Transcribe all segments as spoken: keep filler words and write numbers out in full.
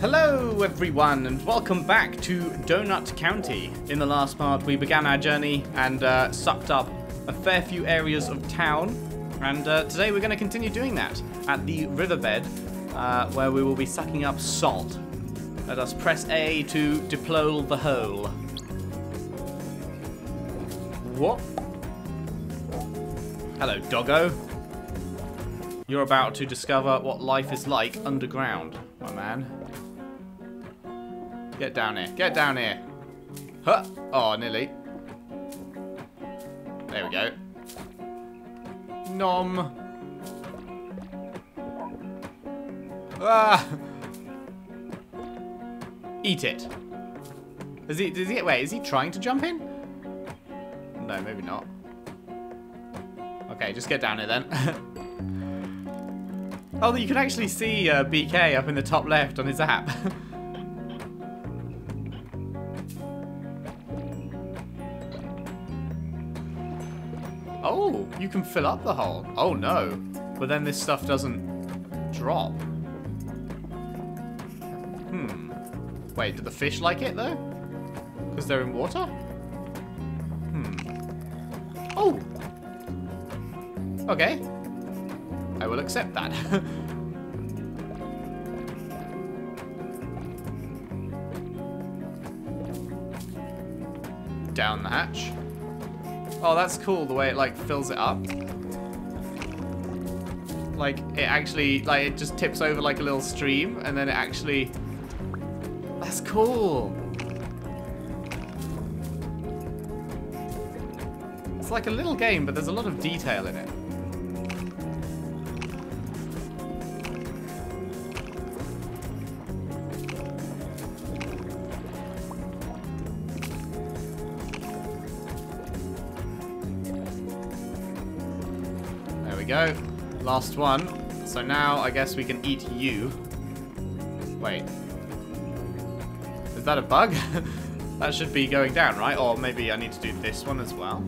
Hello everyone and welcome back to Donut County. In the last part we began our journey and uh, sucked up a fair few areas of town, and uh, today we're going to continue doing that at the riverbed uh, where we will be sucking up salt. Let us press A to deplole the hole. What? Hello doggo. You're about to discover what life is like underground, my man. Get down here. Get down here. Huh. Oh, nearly. There we go. Nom. Ah. Eat it. Is he, does he, wait, is he trying to jump in? No, maybe not. Okay, just get down here then. Oh, you can actually see uh, B K up in the top left on his app. Oh, you can fill up the hole. Oh no. But then this stuff doesn't drop. Hmm. Wait, do the fish like it though? Because they're in water? Hmm. Oh! Okay. I will accept that. Down the hatch. Oh, that's cool, the way it, like, fills it up. Like, it actually, like, it just tips over like a little stream, and then it actually... That's cool! It's like a little game, but there's a lot of detail in it. Go. Last one. So now I guess we can eat you. Wait. Is that a bug? That should be going down, right? Or maybe I need to do this one as well.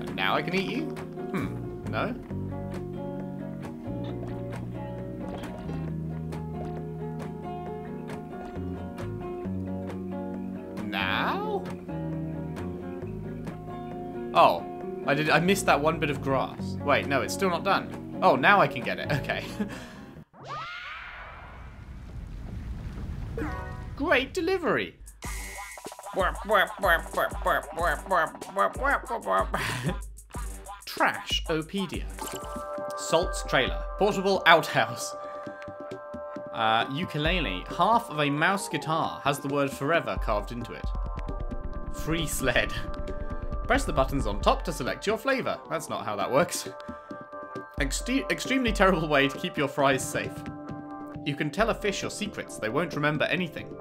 And now I can eat you? Hmm. No? Oh, I did. I missed that one bit of grass. Wait, no, it's still not done. Oh, now I can get it. Okay. Great delivery. Trash-opedia. Salt's trailer. Portable outhouse. Uh, ukulele. Half of a mouse guitar has the word forever carved into it. Free sled. Press the buttons on top to select your flavour. That's not how that works. Exte- extremely terrible way to keep your fries safe. You can tell a fish your secrets. They won't remember anything.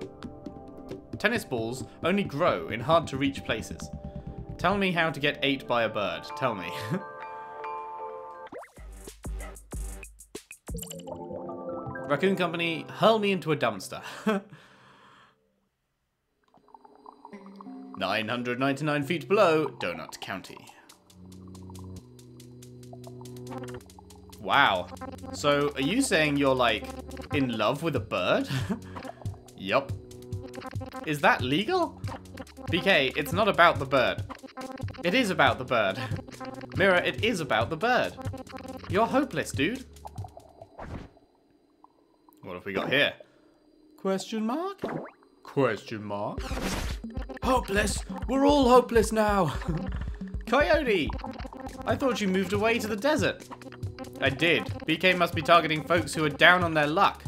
Tennis balls only grow in hard-to-reach places. Tell me how to get ate by a bird. Tell me. Raccoon Company, hurl me into a dumpster. nine hundred ninety-nine feet below, Donut County. Wow. So, are you saying you're, like, in love with a bird? Yup. Is that legal? B K, it's not about the bird. It is about the bird. Mira, it is about the bird. You're hopeless, dude. What have we got here? Question mark? Question mark? Hopeless! We're all hopeless now! Coyote! I thought you moved away to the desert. I did. B K must be targeting folks who are down on their luck.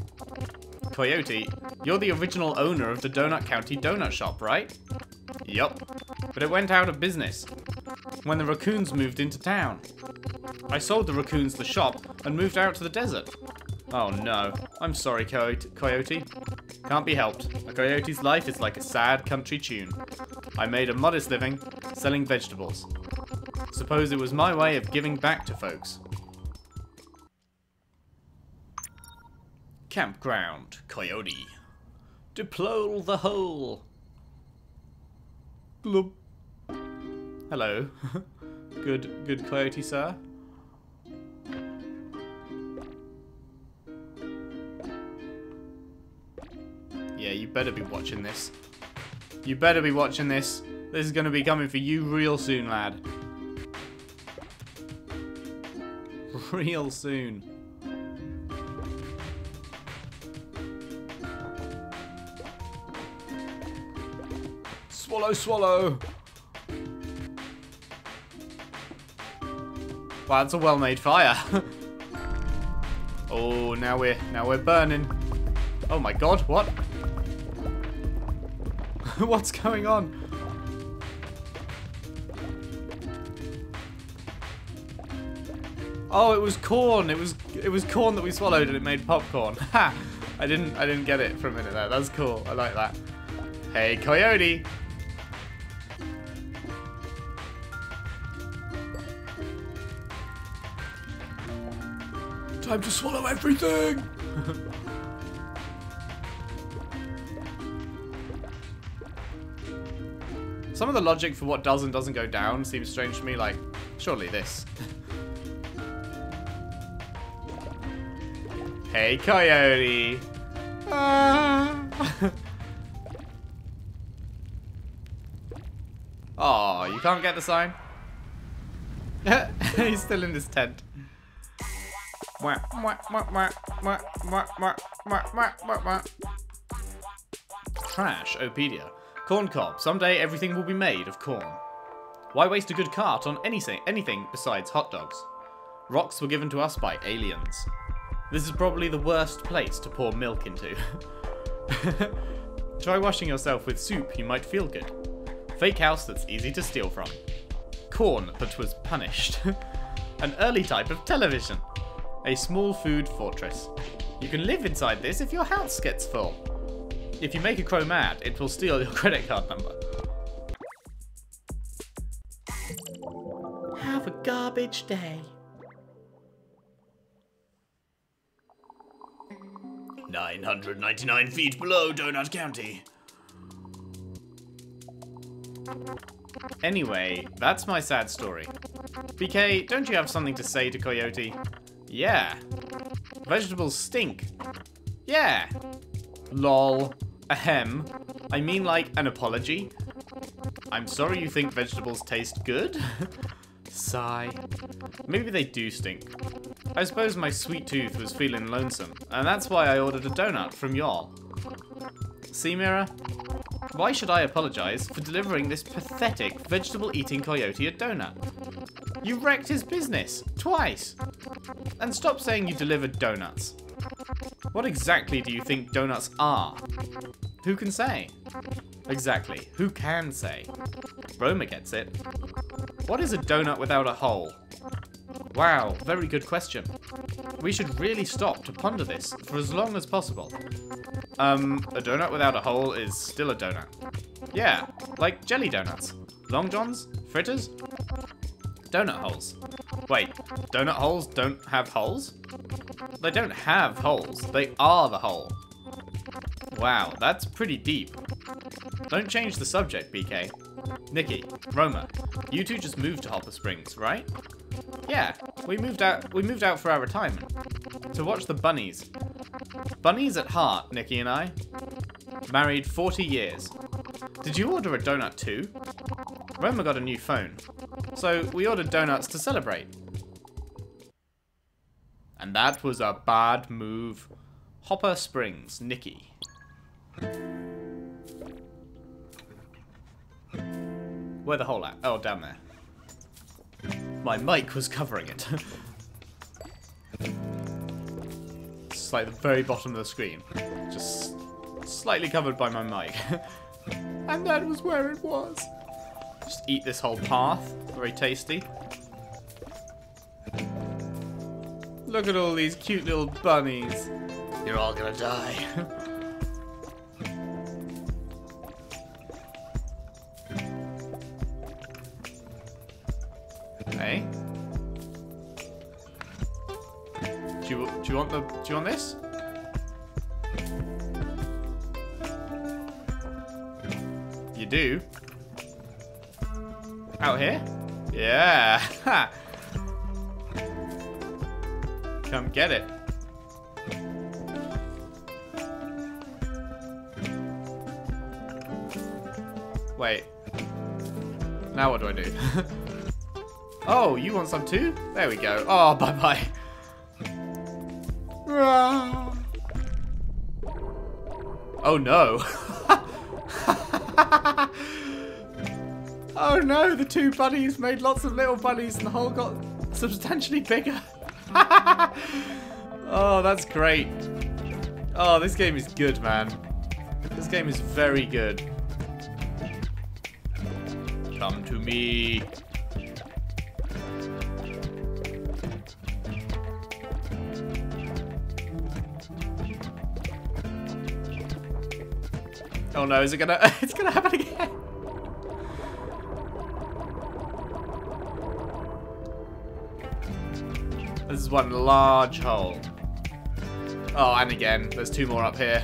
Coyote, you're the original owner of the Donut County donut shop, right? Yup. But it went out of business when the raccoons moved into town. I sold the raccoons the shop and moved out to the desert. Oh no. I'm sorry, Coyote. Can't be helped. A coyote's life is like a sad country tune. I made a modest living, selling vegetables. Suppose it was my way of giving back to folks. Campground, Coyote. Deplore the hole. Glub. Hello. Good, good coyote, sir. Yeah, you better be watching this. You better be watching this. This is going to be coming for you real soon, lad. Real soon. Swallow, swallow. Wow, that's a well-made fire. Oh, now we're now we're burning. Oh my God, what? What's going on? Oh, it was corn. It was it was corn that we swallowed and it made popcorn. Ha! I didn't I didn't get it for a minute there. That's cool. I like that. Hey, Coyote. Time to swallow everything. Some of the logic for what does and doesn't go down seems strange to me. Like, surely this. Hey, Coyote! Ah. Oh, you can't get the sign? He's still in his tent. Trash-opedia. Corn cob. Someday everything will be made of corn. Why waste a good cart on anything, anything besides hot dogs? Rocks were given to us by aliens. This is probably the worst place to pour milk into. Try washing yourself with soup, you might feel good. Fake house that's easy to steal from. Corn that was punished. An early type of television. A small food fortress. You can live inside this if your house gets full. If you make a crow mad, it will steal your credit card number. Have a garbage day. nine hundred ninety-nine feet below Donut County. Anyway, that's my sad story. B K, don't you have something to say to Coyote? Yeah. Vegetables stink. Yeah. Lol. Ahem. I mean, like, an apology. I'm sorry you think vegetables taste good. Sigh. Maybe they do stink. I suppose my sweet tooth was feeling lonesome, and that's why I ordered a donut from y'all. See, Mira? Why should I apologise for delivering this pathetic vegetable-eating coyote a donut? You wrecked his business, twice! And stop saying you delivered donuts. What exactly do you think donuts are? Who can say? Exactly, who can say? Roma gets it. What is a donut without a hole? Wow, very good question. We should really stop to ponder this for as long as possible. Um, a donut without a hole is still a donut. Yeah, like jelly donuts. Long Johns? Fritters? Donut holes. Wait, donut holes don't have holes? They don't have holes, they are the hole. Wow, that's pretty deep. Don't change the subject, B K. Nikki, Roma, you two just moved to Hopper Springs, right? Yeah, we moved out. We moved out for our retirement to watch the bunnies. Bunnies at heart, Nikki and I. Married forty years. Did you order a donut too? Roma got a new phone, so we ordered donuts to celebrate. And that was a bad move. Hopper Springs, Nikki. Where the hole at? Oh, down there. My mic was covering it. It's like the very bottom of the screen. Just slightly covered by my mic. And that was where it was. Just eat this whole path. Very tasty. Look at all these cute little bunnies. You're all gonna die. Hey. Do you, do you want the, do you want this? You do? Out here? Yeah. Ha. Come get it. Wait. Now what do I do? Oh, you want some too? There we go. Oh, bye-bye. Oh, no. Oh, no. The two bunnies made lots of little bunnies and the hole got substantially bigger. Oh, that's great. Oh, this game is good, man. This game is very good. Come to me. Oh no, is it gonna- it's gonna happen again! This is one large hole. Oh, and again, there's two more up here.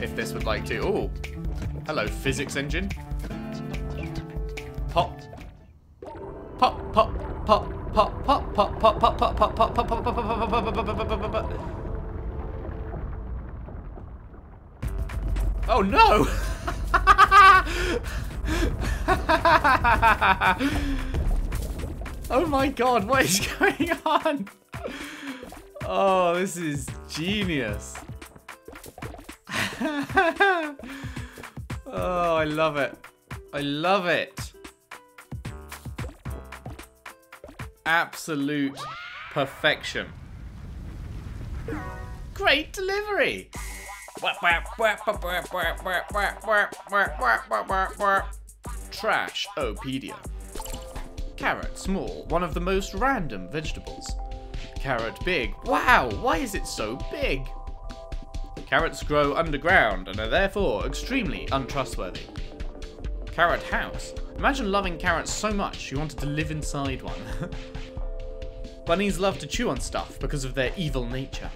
If this would like to- ooh! Hello, physics engine. Pop. Pop, pop, pop, pop, pop, pop, pop, pop, pop, pop, pop, pop, pop, pop, pop, pop, pop, pop, pop, pop. Oh no! Oh my god, what is going on? Oh, this is genius. Oh, I love it. I love it. Absolute perfection. Great delivery. Trash-opedia. Carrot small, one of the most random vegetables. Carrot big. Wow, why is it so big? Carrots grow underground and are therefore extremely untrustworthy. Carrot house. Imagine loving carrots so much you wanted to live inside one. Bunnies love to chew on stuff because of their evil nature.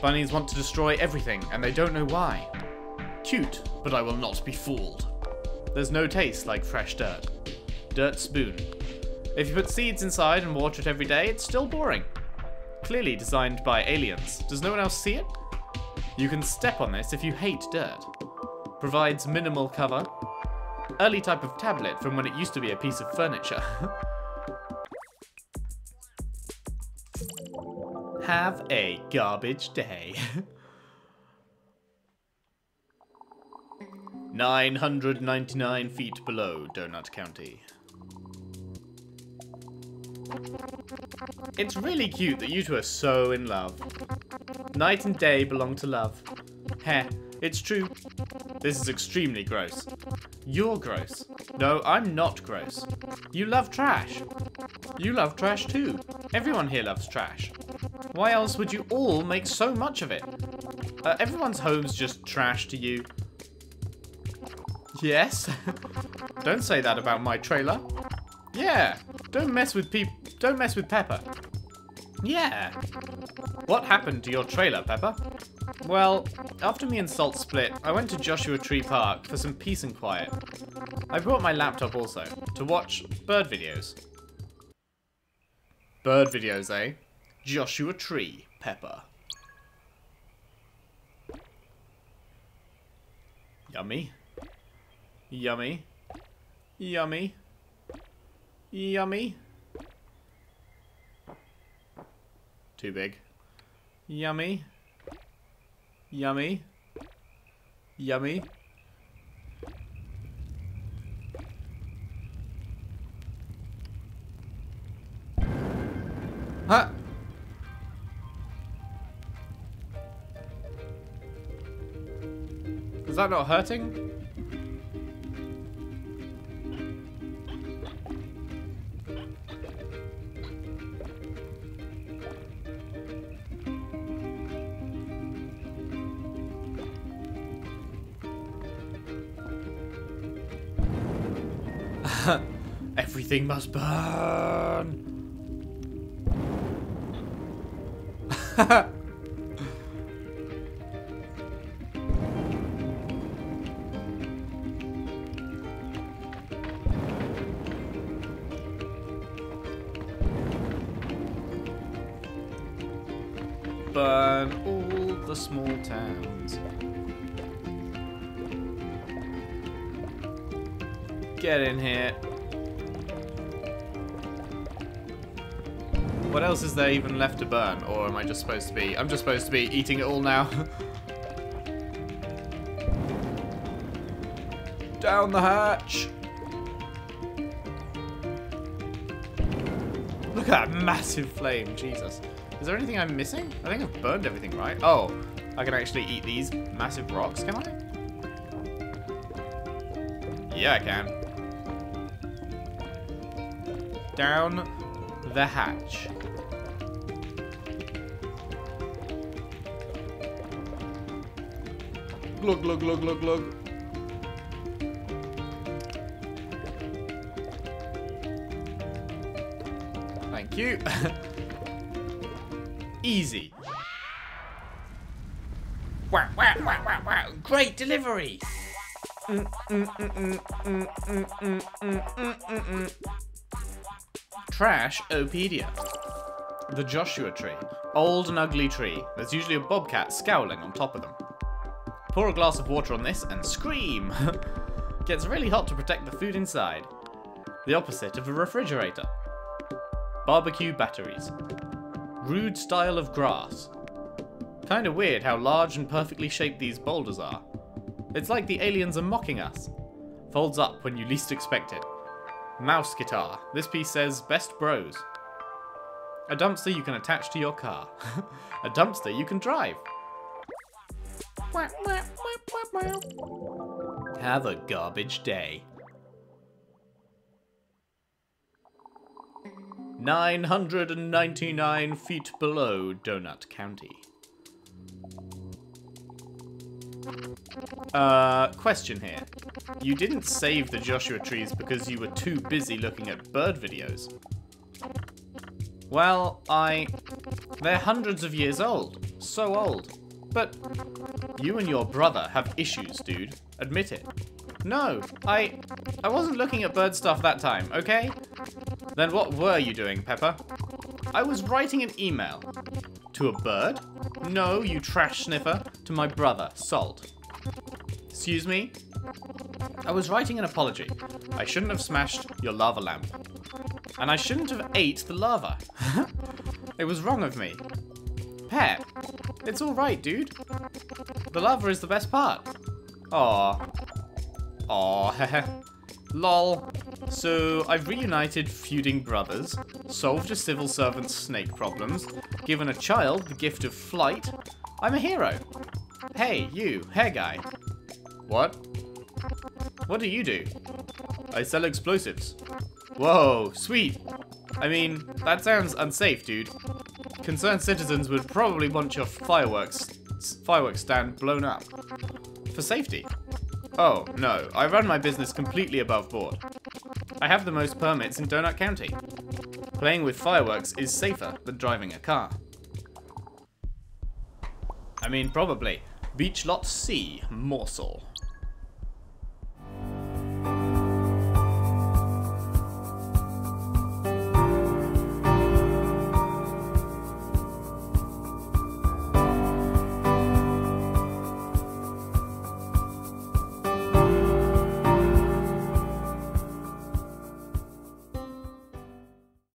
Bunnies want to destroy everything, and they don't know why. Cute, but I will not be fooled. There's no taste like fresh dirt. Dirt spoon. If you put seeds inside and water it every day, it's still boring. Clearly designed by aliens. Does no one else see it? You can step on this if you hate dirt. Provides minimal cover. Early type of tablet from when it used to be a piece of furniture. Have a garbage day. nine hundred ninety-nine feet below Donut County. It's really cute that you two are so in love. Night and day belong to love. Heh, it's true. This is extremely gross. You're gross. No, I'm not gross. You love trash. You love trash too. Everyone here loves trash. Why else would you all make so much of it? Uh, everyone's home's just trash to you. Yes? Don't say that about my trailer. Yeah. Don't mess with peop- Don't mess with Pepper. Yeah. What happened to your trailer, Pepper? Well, after me and Salt split, I went to Joshua Tree Park for some peace and quiet. I brought my laptop also to watch bird videos. Bird videos, eh? Joshua Tree, Pepper. Yummy. Yummy. Yummy. Yummy. Too big. Yummy. Yummy. Yummy. Huh? Is that not hurting? Everything must burn. Burn all the small towns. Get in here. What else is there even left to burn? Or am I just supposed to be... I'm just supposed to be eating it all now. Down the hatch! Look at that massive flame, Jesus. Is there anything I'm missing? I think I've burned everything, right? Oh, I can actually eat these massive rocks, can I? Yeah, I can. Down the hatch. Look, look, look, look, look. Thank you. Easy. Wow, wow, wow, wow, wow. Great delivery. Mm, mm, mm, mm, mm, mm, mm, mm, mm. Trash-opedia. The Joshua tree. Old and ugly tree. There's usually a bobcat scowling on top of them. Pour a glass of water on this and scream. Gets really hot to protect the food inside. The opposite of a refrigerator. Barbecue batteries. Rude style of grass. Kinda weird how large and perfectly shaped these boulders are. It's like the aliens are mocking us. Folds up when you least expect it. Mouse guitar. This piece says, best bros. A dumpster you can attach to your car. A dumpster you can drive. Have a garbage day. nine hundred ninety-nine feet below Donut County. Uh, question here. You didn't save the Joshua trees because you were too busy looking at bird videos. Well, I... They're hundreds of years old. So old. But you and your brother have issues, dude. Admit it. No, I... I wasn't looking at bird stuff that time, okay? Then what were you doing, Pepper? I was writing an email. To a bird? No, you trash sniffer. To my brother, Salt. Excuse me? I was writing an apology. I shouldn't have smashed your lava lamp. And I shouldn't have ate the lava. It was wrong of me. Pep, it's alright, dude. The lava is the best part. Aww. Aww, heh. Lol. So, I've reunited feuding brothers, solved a civil servant's snake problems, given a child the gift of flight. I'm a hero. Hey, you, hair guy. What? What do you do? I sell explosives. Whoa, sweet. I mean, that sounds unsafe, dude. Concerned citizens would probably want your fireworks fireworks stand blown up. For safety. Oh, no. I run my business completely above board. I have the most permits in Donut County. Playing with fireworks is safer than driving a car. I mean, probably. Beach Lot C, morsel.